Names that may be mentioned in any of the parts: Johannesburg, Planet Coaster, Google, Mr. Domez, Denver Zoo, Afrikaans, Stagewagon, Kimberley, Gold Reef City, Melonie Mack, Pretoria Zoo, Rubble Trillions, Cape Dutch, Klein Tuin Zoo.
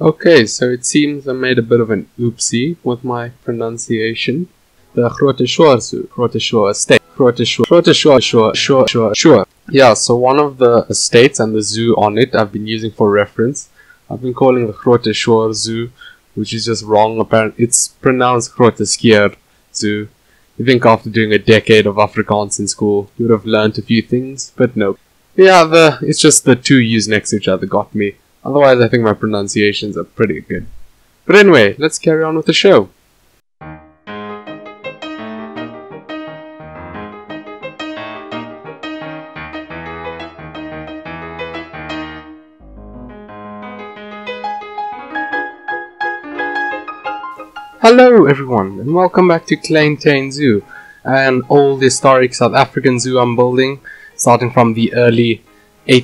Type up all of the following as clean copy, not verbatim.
Okay, so it seems I made a bit of an oopsie with my pronunciation. The Pretoria Zoo, Pretoria Estate, Pretoria. Yeah, so one of the estates and the zoo on it I've been using for reference. I've been calling the Pretoria Zoo, which is just wrong. Apparently it's pronounced Pretoria Zoo. You think after doing a decade of Afrikaans in school, you would have learnt a few things, but nope. Yeah, it's just the two U's next to each other got me. Otherwise, I think my pronunciations are pretty good. But anyway, let's carry on with the show. Hello everyone, and welcome back to Klein Tuin Zoo, an old historic South African zoo I'm building, starting from the late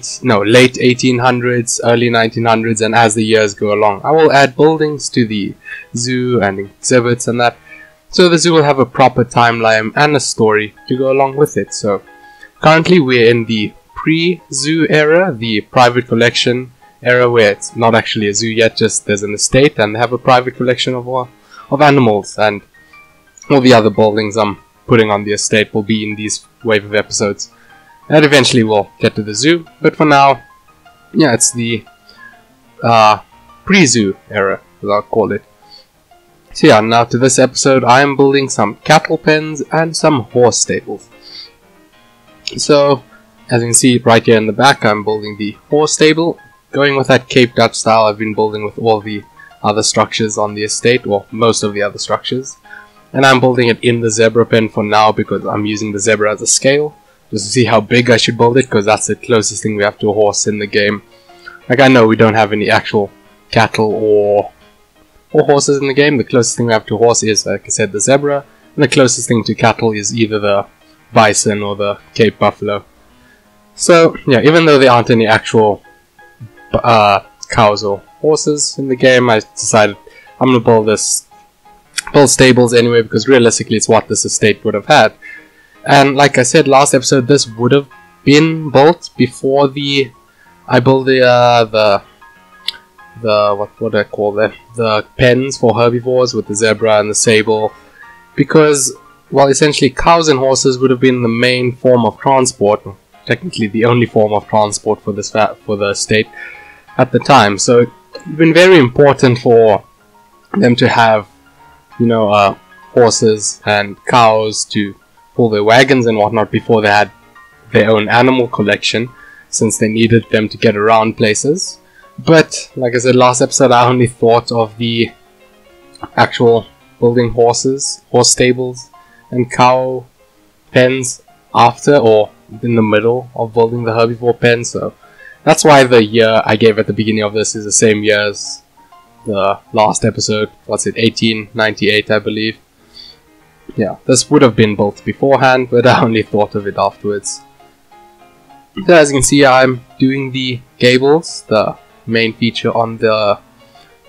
1800s, early 1900s, and as the years go along. I will add buildings to the zoo and exhibits and that, so the zoo will have a proper timeline and a story to go along with it. So, currently we're in the pre-zoo era, the private collection era, where it's not actually a zoo yet, just there's an estate and they have a private collection of animals, and all the other buildings I'm putting on the estate will be in these wave of episodes. And eventually we'll get to the zoo, but for now, yeah, it's the pre-zoo era, as I'll call it. So yeah, now to this episode, I am building some cattle pens and some horse stables. So, as you can see right here in the back, I'm building the horse stable, going with that Cape Dutch style I've been building with all the other structures on the estate, or most of the other structures. And I'm building it in the zebra pen for now because I'm using the zebra as a scale, just to see how big I should build it, because that's the closest thing we have to a horse in the game. Like, I know we don't have any actual cattle or horses in the game. The closest thing we have to a horse is, like I said, the zebra, and the closest thing to cattle is either the bison or the Cape buffalo. So yeah, even though there aren't any actual cows or horses in the game, I decided I'm gonna build stables anyway, because realistically it's what this estate would have had. And like I said last episode, this would have been built before the pens for herbivores with the zebra and the sable, because, well, essentially cows and horses would have been the main form of transport, technically the only form of transport for the estate at the time. So it's been very important for them to have, you know, horses and cows to pull their wagons and whatnot before they had their own animal collection, since they needed them to get around places. But like I said last episode, I only thought of the actual building horse stables and cow pens after, or in the middle of building the herbivore pen. So that's why the year I gave at the beginning of this is the same year as the last episode. What's it, 1898, I believe. Yeah, this would have been built beforehand, but I only thought of it afterwards. So as you can see, I'm doing the gables, the main feature on the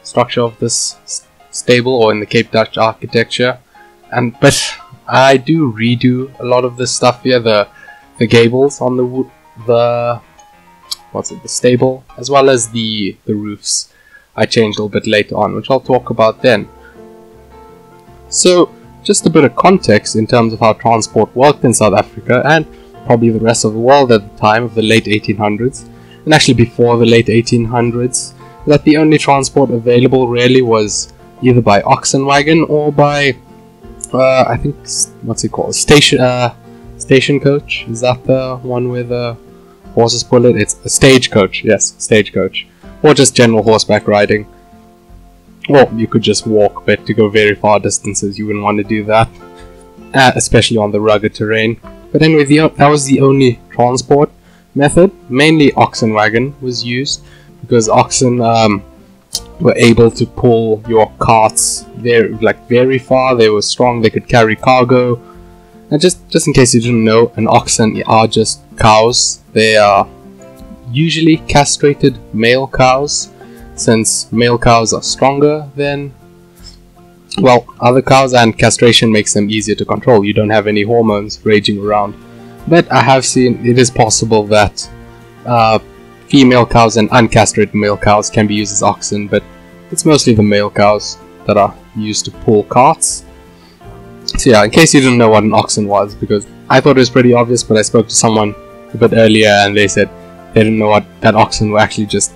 structure of this stable, or in the Cape Dutch architecture. But I do redo a lot of this stuff here, the gables on the stable, as well as the roofs. I changed a little bit later on, which I'll talk about then. So, just a bit of context in terms of how transport worked in South Africa, and probably the rest of the world at the time of the late 1800s, and actually before the late 1800s, that the only transport available really was either by oxen wagon or by, I think, what's it called, station coach? Is that the one where the horses pull it? It's a stagecoach, yes, stagecoach. Or just general horseback riding. Or you could just walk, but to go very far distances you wouldn't want to do that. Especially on the rugged terrain. But anyway, that was the only transport method. Mainly oxen wagon was used, because oxen were able to pull your carts very far. They were strong, they could carry cargo. And just in case you didn't know, an oxen are just cows. They are usually castrated male cows, since male cows are stronger than, well, other cows, and castration makes them easier to control. You don't have any hormones raging around. But I have seen it is possible that female cows and uncastrated male cows can be used as oxen, but It's mostly the male cows that are used to pull carts. So yeah, in case you didn't know what an oxen was, because I thought it was pretty obvious, but I spoke to someone a bit earlier and they said they didn't know what that oxen were actually just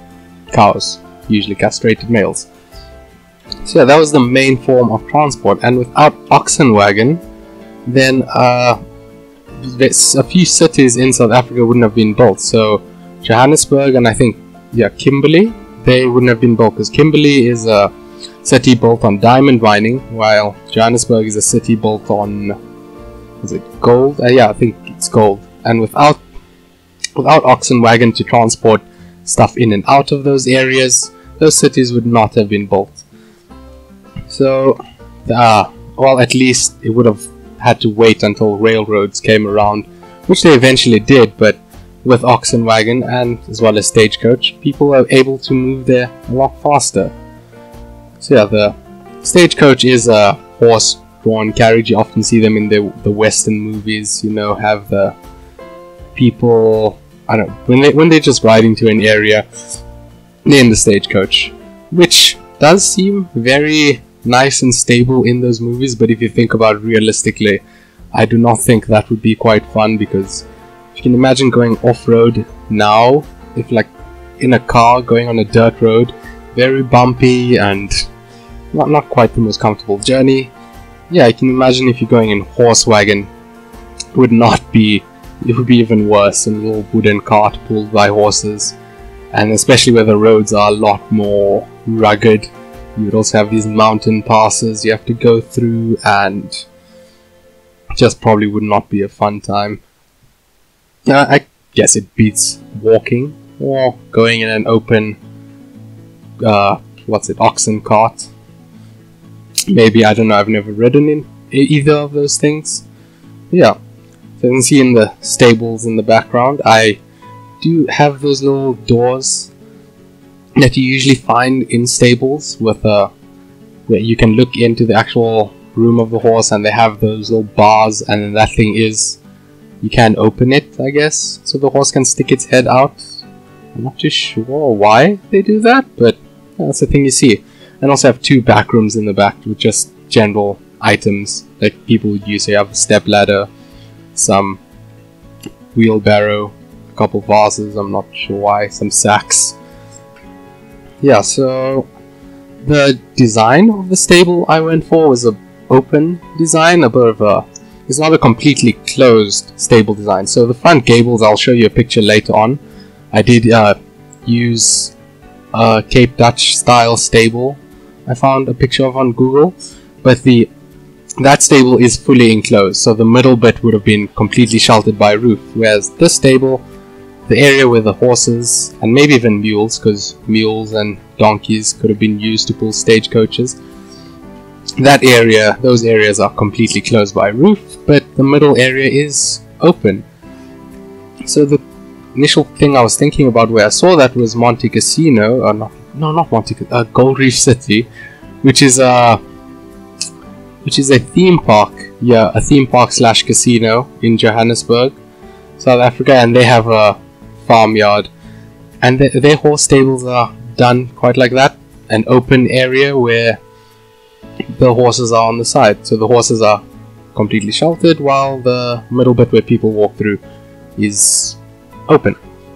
cows, usually castrated males. So yeah, that was the main form of transport, and without oxen wagon, then a few cities in South Africa wouldn't have been built. So Johannesburg and I think, yeah, Kimberley, they wouldn't have been built, because Kimberley is a city built on diamond mining, while Johannesburg is a city built on, is it gold? Yeah, I think it's gold. And without oxen wagon to transport stuff in and out of those areas, those cities would not have been built. So, well, at least it would have had to wait until railroads came around, which they eventually did, but with oxen wagon and as well as stagecoach, people are able to move there a lot faster. So yeah, the stagecoach is a horse-drawn carriage. You often see them in the Western movies, you know, have the people, I don't know, when they're just riding to an area, they're in the stagecoach, which does seem very nice and stable in those movies, but if you think about it realistically, I do not think that would be quite fun, because if you can imagine going off-road now, if like in a car going on a dirt road, very bumpy and not quite the most comfortable journey. Yeah, I can imagine if you're going in horse wagon, it would not be, it would be even worse, a little wooden cart pulled by horses, and especially where the roads are a lot more rugged. You would also have these mountain passes you have to go through, and just probably would not be a fun time. I guess it beats walking or going in an open, oxen cart. Maybe, I don't know, I've never ridden in either of those things. Yeah, so you can see in the stables in the background, I do have those little doors that you usually find in stables, with where you can look into the actual room of the horse, and they have those little bars, and then that thing is, you can open it, I guess, so the horse can stick its head out. I'm not too sure why they do that, but that's the thing you see. And also have two back rooms in the back with just general items like people would use. So you have a step ladder, some wheelbarrow, a couple vases, I'm not sure why, some sacks. Yeah, so the design of the stable I went for was an open design, a bit of a, it's not a completely closed stable design. So the front gables, I'll show you a picture later on. I did use a Cape Dutch style stable I found a picture of on Google, but that stable is fully enclosed, so the middle bit would have been completely sheltered by a roof, whereas this stable, the area where the horses and maybe even mules, because mules and donkeys could have been used to pull stagecoaches, that area, those areas are completely closed by a roof, but the middle area is open. So the initial thing I was thinking about where I saw that was Monte Cassino, or not Monte Cassino, Gold Reef City, which is a theme park, yeah, a theme park / casino in Johannesburg, South Africa, and they have a farmyard, and their horse stables are done quite like that, an open area where the horses are on the side, so the horses are completely sheltered, while the middle bit where people walk through is open.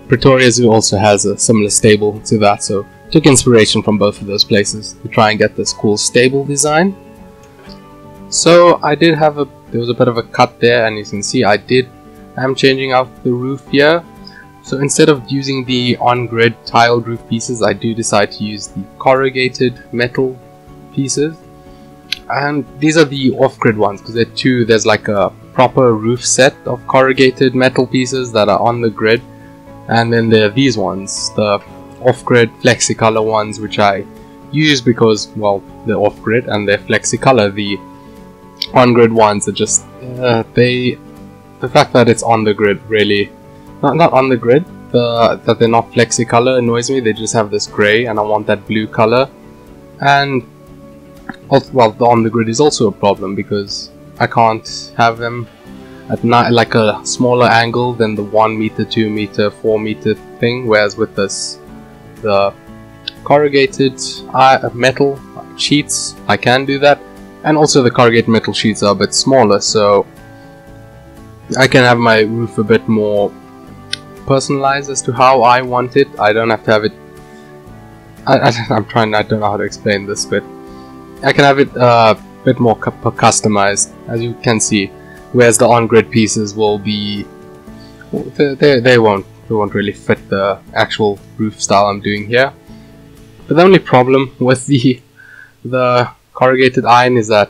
Pretoria Zoo also has a similar stable to that, so took inspiration from both of those places to try and get this cool stable design. So I did have there was a bit of a cut there, and you can see I'm changing out the roof here. So instead of using the on-grid tiled roof pieces, I do decide to use the corrugated metal pieces, and these are the off-grid ones, because there's like a proper roof set of corrugated metal pieces that are on the grid, and then there are these ones, the off-grid flexi-color ones, which I use because, well, they're off-grid and they're flexi-color. The on-grid ones are just the fact that it's on the grid, really not on the grid, that they're not flexi-color annoys me. They just have this gray, and I want that blue color. And well, the on the grid is also a problem, because I can't have them at like a smaller angle than the 1 meter, 2 meter, 4 meter thing, whereas with the corrugated metal sheets, I can do that. And also the corrugated metal sheets are a bit smaller, so I can have my roof a bit more personalized as to how I want it. I don't have to have it... I don't know how to explain this, but I can have it a bit more customized, as you can see. Whereas the on-grid pieces will be... They won't really fit the actual roof style I'm doing here. But the only problem with the corrugated iron is that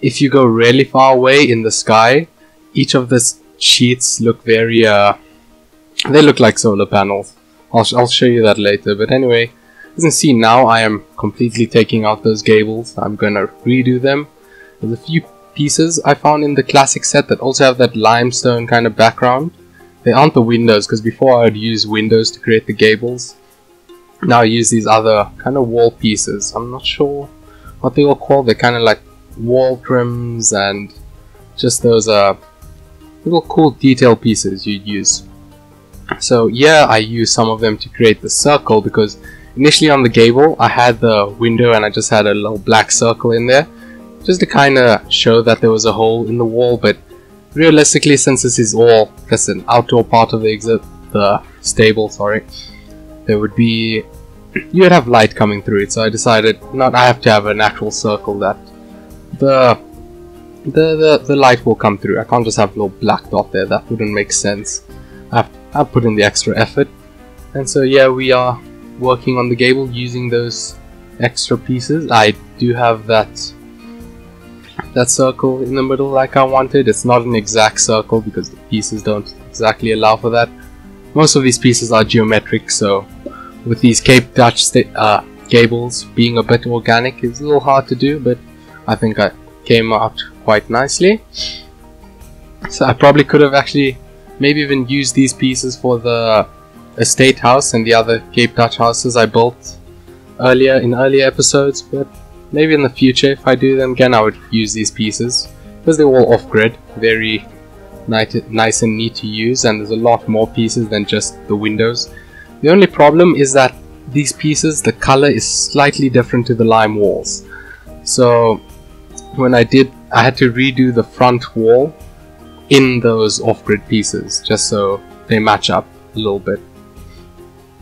if you go really far away in the sky, each of the sheets look very they look like solar panels. I'll show you that later, but anyway, as you can see now, I am completely taking out those gables. I'm gonna redo them. There's a few pieces I found in the classic set that also have that limestone kind of background. They aren't the windows, because before I would use windows to create the gables. Now I use these other kind of wall pieces. I'm not sure what they all call. They're kind of like wall trims and just those little cool detail pieces you'd use. So yeah, I used some of them to create the circle, because initially on the gable I had the window and I just had a little black circle in there just to kind of show that there was a hole in the wall. But realistically, since this is all just an outdoor part of the stable, sorry, there would be, you would have light coming through it, so I decided I have to have an actual circle that the light will come through. I can't just have a little black dot there, that wouldn't make sense. I put in the extra effort, and so yeah, we are working on the gable using those extra pieces. I do have that circle in the middle like I wanted. It's not an exact circle because the pieces don't exactly allow for that. Most of these pieces are geometric, so with these Cape Dutch gables being a bit organic, it's a little hard to do, but I think I came out quite nicely. So I probably could have actually maybe even used these pieces for the estate house and the other Cape Dutch houses I built earlier episodes, but maybe in the future if I do them again I would use these pieces, because they're all off-grid, very nice and neat to use, and there's a lot more pieces than just the windows. The only problem is that these pieces, the color is slightly different to the lime walls. So when I had to redo the front wall in those off-grid pieces just so they match up a little bit.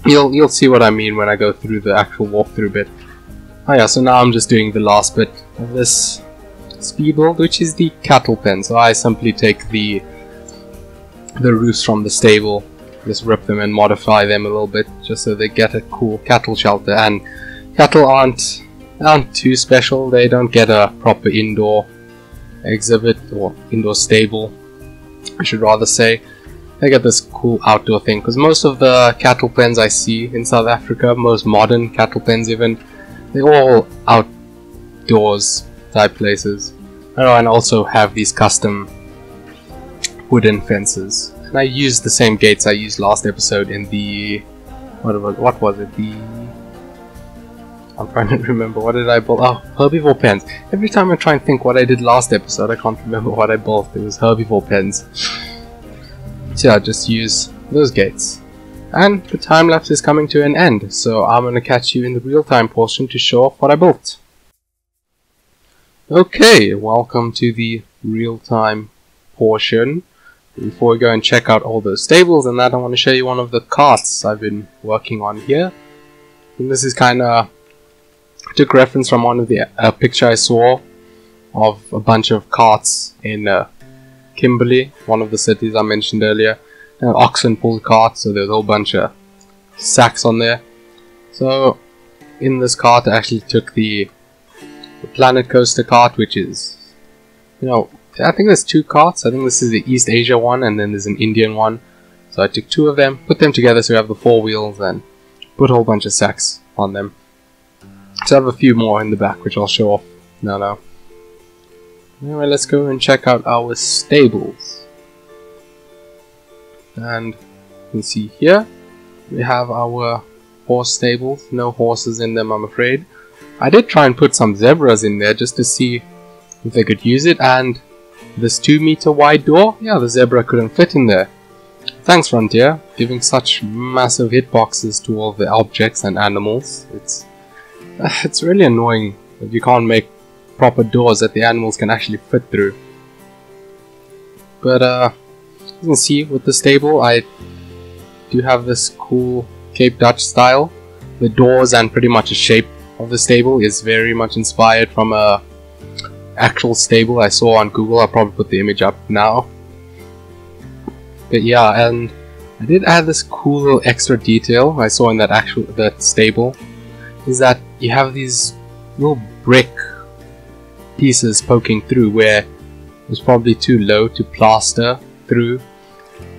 You'll see what I mean when I go through the actual walkthrough bit. Oh yeah, so now I'm just doing the last bit of this speed build, which is the cattle pen. So I simply take the roofs from the stable, just rip them and modify them a little bit just so they get a cool cattle shelter. And cattle aren't too special. They don't get a proper indoor exhibit or indoor stable, I should rather say. They get this cool outdoor thing, because most of the cattle pens I see in South Africa, most modern cattle pens even, they're all outdoors type places. Oh, and also have these custom wooden fences. And I used the same gates I used last episode in the... what was it? The... I'm trying to remember. What did I build? Oh, herbivore pens. Every time I try and think what I did last episode, I can't remember what I built. It was herbivore pens. So yeah, just use those gates. And the time lapse is coming to an end, so I'm going to catch you in the real-time portion to show off what I built. Okay, welcome to the real-time portion. Before we go and check out all those stables and that, I want to show you one of the carts I've been working on here. And this is kind of... I took reference from one of the picture I saw of a bunch of carts in Kimberley, one of the cities I mentioned earlier. An oxen pulled cart, so there's a whole bunch of sacks on there. So in this cart I actually took the Planet Coaster cart, which is, you know, I think there's two carts. I think this is the East Asia one and then there's an Indian one. So I took two of them, put them together so we have the four wheels, and put a whole bunch of sacks on them. So I have a few more in the back which I'll show off now. Anyway, let's go and check out our stables. And you can see here we have our horse stables. No horses in them, I'm afraid. I did try and put some zebras in there just to see if they could use it. And this 2-meter wide door, yeah, the zebra couldn't fit in there. Thanks, Frontier, giving such massive hitboxes to all the objects and animals. It's really annoying if you can't make proper doors that the animals can actually fit through. But you can see with the stable, I do have this cool Cape Dutch style. The doors and pretty much the shape of the stable is very much inspired from a actual stable I saw on Google. I'll probably put the image up now. But yeah, and I did add this cool little extra detail I saw in that stable, is that you have these little brick pieces poking through where it was probably too low to plaster through.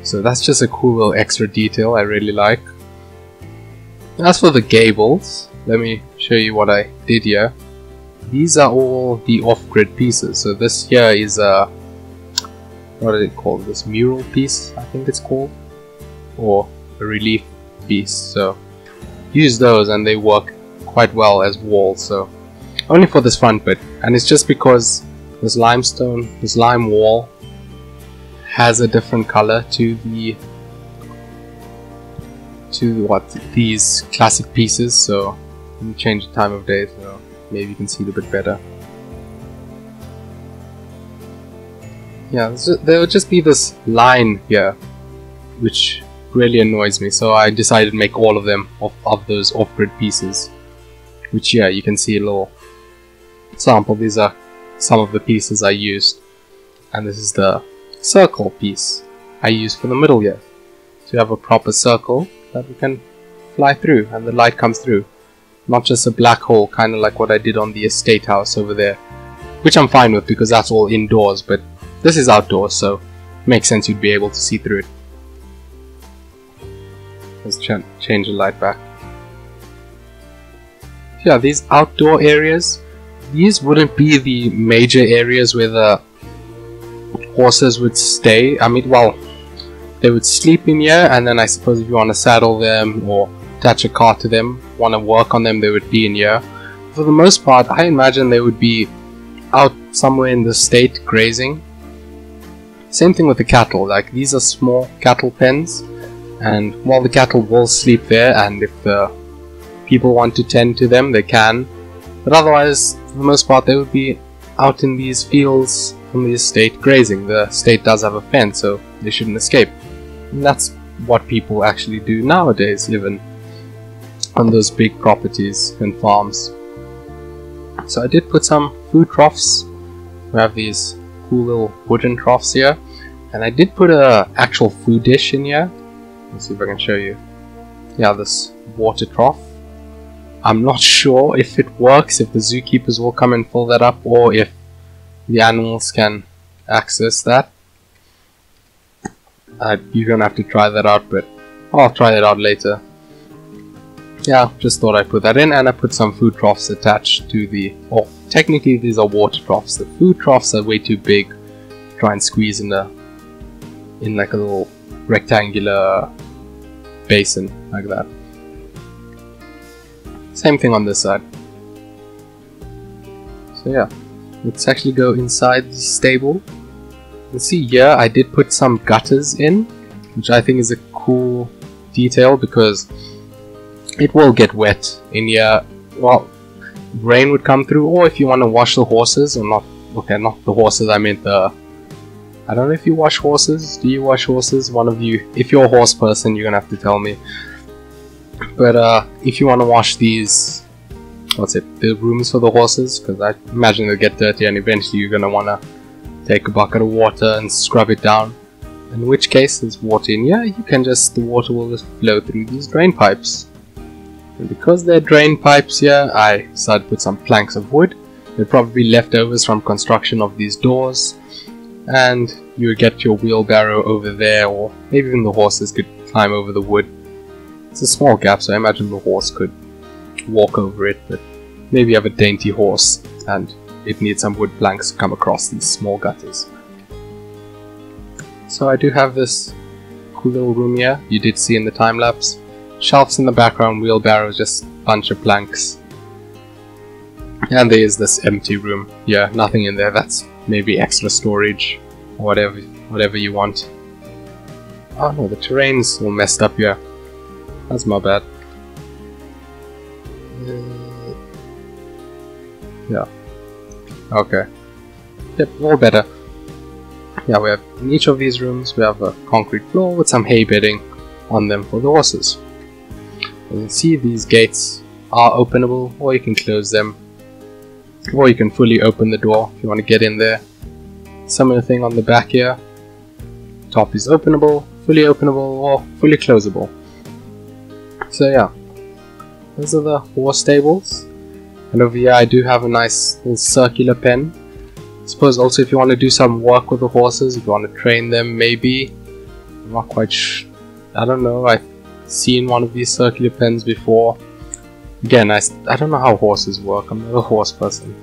So that's just a cool little extra detail I really like. As for the gables, let me show you what I did here. These are all the off-grid pieces. So this here is a, what is it called? This mural piece, I think it's called, or a relief piece. So use those, and they work quite well as walls. So only for this front bit, and it's just because this limestone, this lime wall, has a different color to the these classic pieces. So let me change the time of day so maybe you can see it a bit better. Yeah, there would just be this line here which really annoys me, so I decided to make all of them of those off-grid pieces, which, yeah, you can see a little sample. These are some of the pieces I used, and this is the circle piece I used for the middle here. So you have a proper circle that we can fly through and the light comes through, not just a black hole, kind of like what I did on the estate house over there, which I'm fine with because that's all indoors, but this is outdoors, so it makes sense you'd be able to see through it. Let's change the light back. Yeah, these outdoor areas, these wouldn't be the major areas where the horses would stay. I mean, well, they would sleep in here, and then I suppose if you want to saddle them or attach a cart to them, want to work on them, they would be in here. For the most part, I imagine they would be out somewhere in the state grazing. Same thing with the cattle. Like, these are small cattle pens, and while the cattle will sleep there, and if the people want to tend to them, they can, but otherwise for the most part they would be out in these fields from the estate grazing. The state does have a fence, so they shouldn't escape, and that's what people actually do nowadays, even on those big properties and farms. So I did put some food troughs. We have these cool little wooden troughs here, and I did put a actual food dish in here. Let's see if I can show you. Yeah, this water trough. I'm not sure if it works, if the zookeepers will come and fill that up, or if the animals can access that. You're gonna have to try that out, but I'll try that out later. Yeah, just thought I'd put that in, and I put some food troughs attached to the, or technically these are water troughs. The food troughs are way too big to try and squeeze in like a little rectangular basin like that. Same thing on this side. So yeah, let's actually go inside the stable. You see here I did put some gutters in, which I think is a cool detail because it will get wet in here. Well, rain would come through, or if you want to wash the horses, or not, okay, not the horses, I meant the, I don't know if you wash horses. Do you wash horses? One of you, if you're a horse person, you're gonna have to tell me. But if you want to wash these, what's it, the rooms for the horses, because I imagine they'll get dirty and eventually you're gonna want to take a bucket of water and scrub it down, in which case there's water in here. You can just, the water will just flow through these drain pipes. And because they're drain pipes here, I decided to put some planks of wood. They're probably leftovers from construction of these doors, and you would get your wheelbarrow over there, or maybe even the horses could climb over the wood. It's a small gap, so I imagine the horse could walk over it, but maybe you have a dainty horse and it needs some wood planks to come across these small gutters. So I do have this cool little room here, you did see in the time lapse. Shelves in the background, wheelbarrows, just a bunch of planks. And there is this empty room. Yeah, nothing in there. That's maybe extra storage, or whatever you want. Oh no, the terrain's all messed up here. That's my bad. Yeah. Okay. Yep, all better. Yeah, we have in each of these rooms we have a concrete floor with some hay bedding on them for the horses. You can see these gates are openable, or you can close them, or you can fully open the door if you want to get in there. Similar thing on the back here. Top is openable, fully openable, or fully closable. So yeah, those are the horse stables. And over here I do have a nice little circular pen. I suppose also if you want to do some work with the horses, if you want to train them maybe. I'm not quite sure. I don't know, I've seen one of these circular pens before. Again, I don't know how horses work, I'm not a horse person.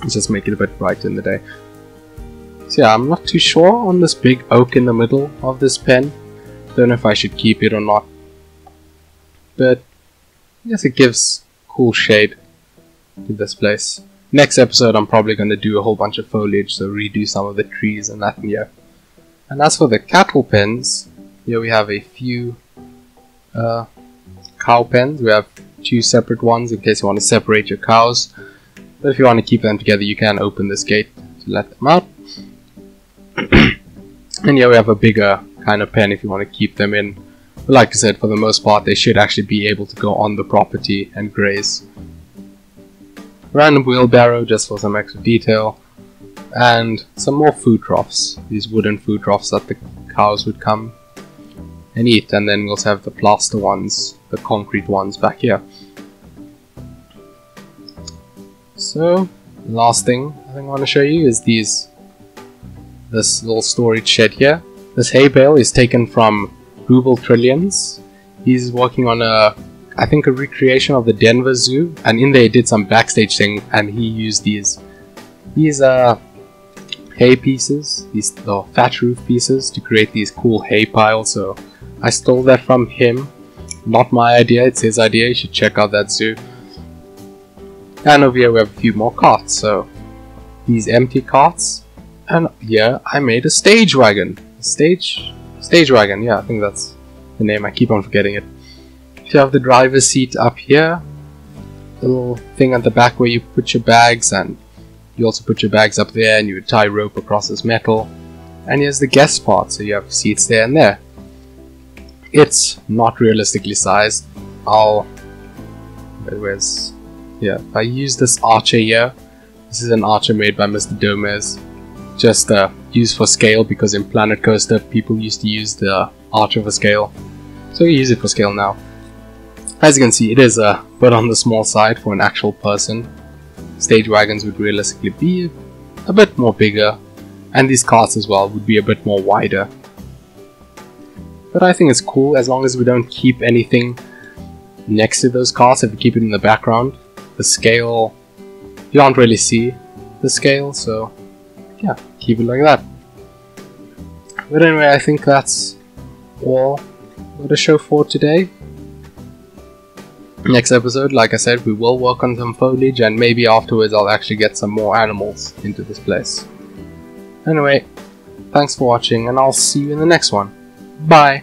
Let's just make it a bit brighter in the day. So yeah, I'm not too sure on this big oak in the middle of this pen. Don't know if I should keep it or not. But I guess it gives cool shade to this place. Next episode I'm probably going to do a whole bunch of foliage, so redo some of the trees and that here. And as for the cattle pens, here we have a few cow pens. We have two separate ones in case you want to separate your cows. But if you want to keep them together, you can open this gate to let them out. And here we have a bigger kind of pen if you want to keep them in. But like I said, for the most part they should actually be able to go on the property and graze. Random wheelbarrow just for some extra detail, and some more food troughs, these wooden food troughs that the cows would come and eat, and then we also have the plaster ones, the concrete ones back here. So, last thing I think I want to show you is this little storage shed here. This hay bale is taken from Rubble Trillions. He's working on I think a recreation of the Denver Zoo, and in there he did some backstage thing, and he used these hay pieces, these thatch roof pieces, to create these cool hay piles. So I stole that from him, not my idea, it's his idea. You should check out that zoo. And over here we have a few more carts, so these empty carts, and yeah, I made a stage wagon. Stage wagon, yeah, I think that's the name, I keep on forgetting it. You have the driver's seat up here, the little thing at the back where you put your bags, and you also put your bags up there, and you would tie rope across this metal. And here's the guest part, so you have seats there and there. It's not realistically sized. I use this archer here. This is an archer made by Mr. Domez. Just used for scale, because in Planet Coaster people used to use the archer for scale, so you use it for scale now. As you can see, it is a bit on the small side for an actual person. Stage wagons would realistically be a bit more bigger, and these carts as well would be a bit more wider. But I think it's cool as long as we don't keep anything next to those carts. If we keep it in the background, the scale, you can't really see the scale, so yeah, keep it like that. But anyway, I think that's all for the show for today. Next episode, like I said, we will work on some foliage, and maybe afterwards I'll actually get some more animals into this place. Anyway, thanks for watching, and I'll see you in the next one. Bye!